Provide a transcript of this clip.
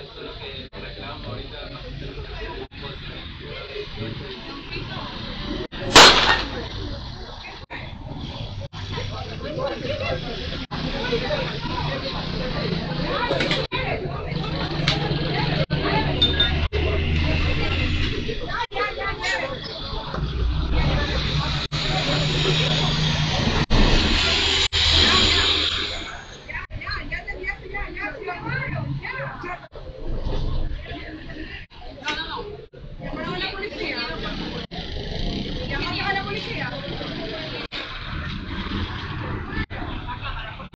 Esto es lo que reclamo ahorita.